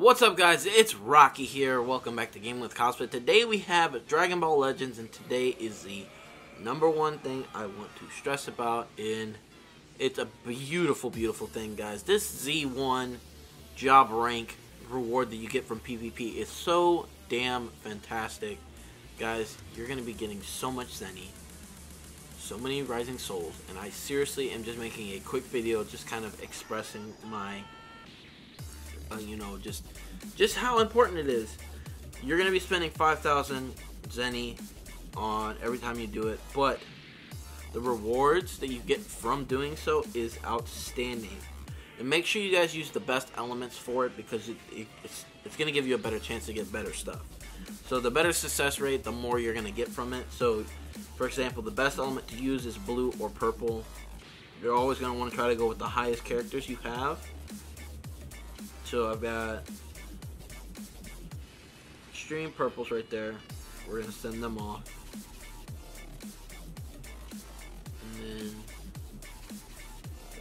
What's up, guys? It's Rocky here. Welcome back to Game with Cosplay. Today we have Dragon Ball Legends, and today is the #1 thing I want to stress about, and it's a beautiful, beautiful thing, guys. This Z1 job rank reward that you get from PvP is so damn fantastic. Guys, you're going to be getting so much Zenny, so many Rising Souls, and I seriously am just making a quick video just kind of expressing my you know, just how important it is. You're going to be spending 5,000 Zenny on every time you do it, but the rewards that you get from doing so is outstanding. And make sure you guys use the best elements for it, because it's going to give you a better chance to get better stuff. So the better success rate, the more you're going to get from it. So, for example, the best element to use is blue or purple. You're always going to want to try to go with the highest characters you have. So I've got extreme purples right there. We're gonna send them off. And then,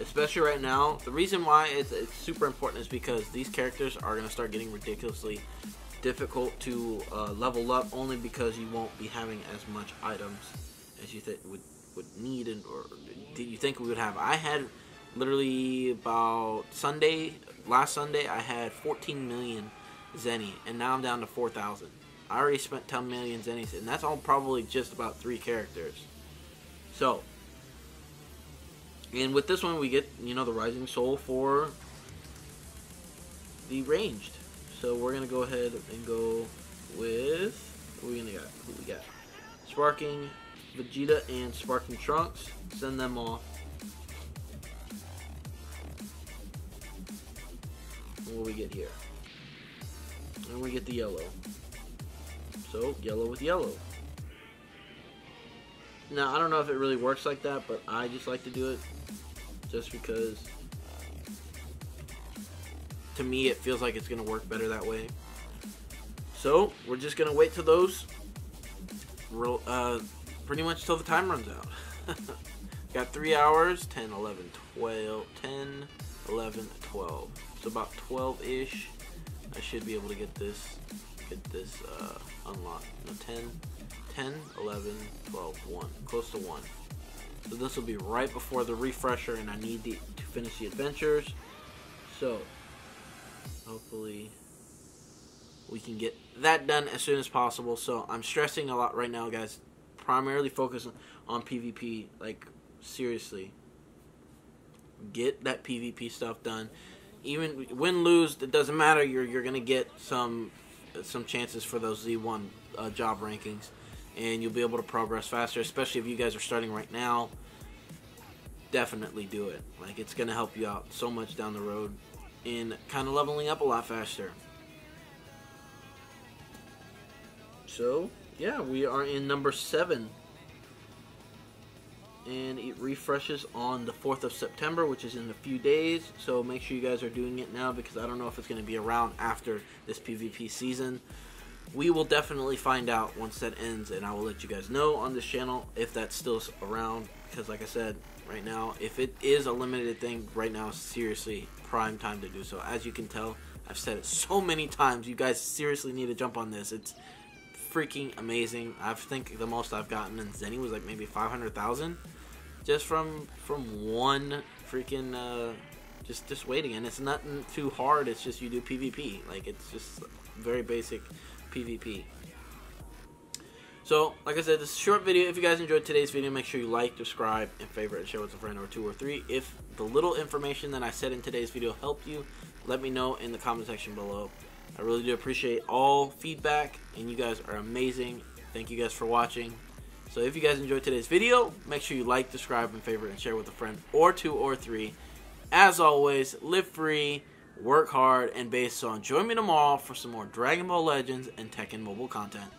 especially right now, the reason why it's super important is because these characters are gonna start getting ridiculously difficult to level up, only because you won't be having as much items as you would need, and or did you think we would have. I had literally about last Sunday I had 14 million Zenny, and now I'm down to 4,000. I already spent 10 million Zennies, and that's all probably just about 3 characters. So, and with this one we get, you know, the Rising Soul for the ranged. So we're gonna go ahead and go with who we got? Sparking Vegeta and Sparking Trunks. Send them off. What we get here, and we get the yellow. So yellow with yellow. Now I don't know if it really works like that, but I just like to do it just because to me it feels like it's gonna work better that way. So we're just gonna wait till those pretty much till the time runs out. Got 3 hours. 10, 11, 12. So about 12-ish, I should be able to get this unlocked. No, 10, 11, 12, 1. Close to 1. So this will be right before the refresher, and I need to finish the adventures. So hopefully we can get that done as soon as possible. So I'm stressing a lot right now, guys. Primarily focus on PvP. Like, seriously. Get that PvP stuff done. Even win, lose, it doesn't matter. You're gonna get some chances for those Z1 job rankings, and you'll be able to progress faster. Especially if you guys are starting right now, definitely do it. Like, it's gonna help you out so much down the road in kind of leveling up a lot faster. So yeah, we are in #7, and it refreshes on the 4th of September, which is in a few days. So make sure you guys are doing it now, because I don't know if it's going to be around after this PvP season. We will definitely find out once that ends, and I will let you guys know on this channel if that's still around, because like I said, right now, if it is a limited thing, right now is seriously prime time to do so. As you can tell, I've said it so many times, you guys seriously need to jump on this. It's freaking amazing. I think the most I've gotten in Zenny was like maybe 500,000, just from one freaking just waiting. And it's nothing too hard, it's just you do PvP. like, it's just very basic PvP. So like I said, this is a short video. If you guys enjoyed today's video, make sure you like, subscribe, and favorite, and share with a friend or 2 or 3. If the little information that I said in today's video helped you, let me know in the comment section below. I really do appreciate all feedback, and you guys are amazing. Thank you guys for watching. So if you guys enjoyed today's video, make sure you like, subscribe, and favorite, and share with a friend or 2 or 3. As always, live free, work hard, and based on. Join me tomorrow for some more Dragon Ball Legends and Tekken Mobile content.